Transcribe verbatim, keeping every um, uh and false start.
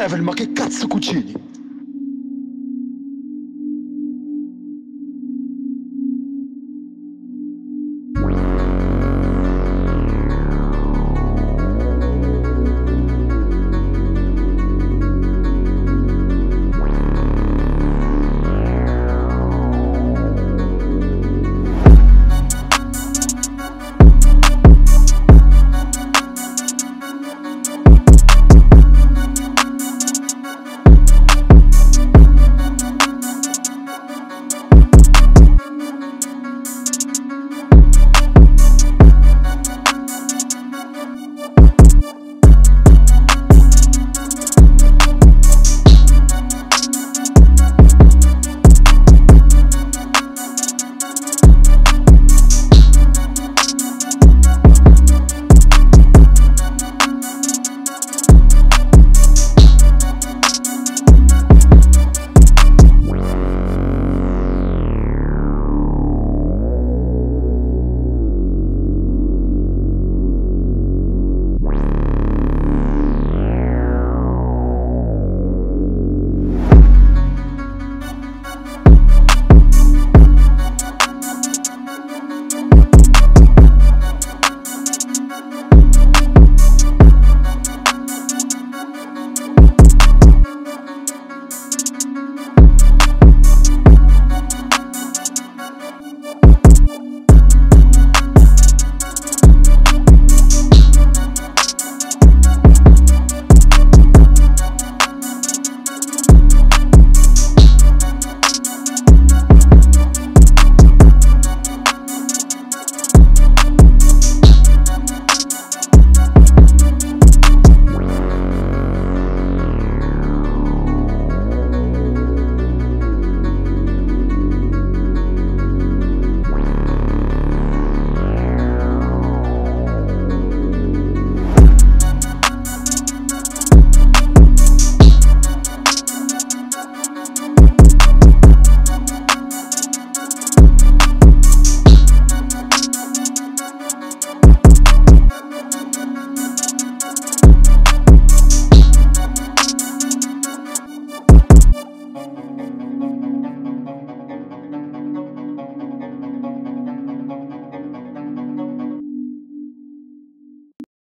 Evelyn, ma che cazzo cucini?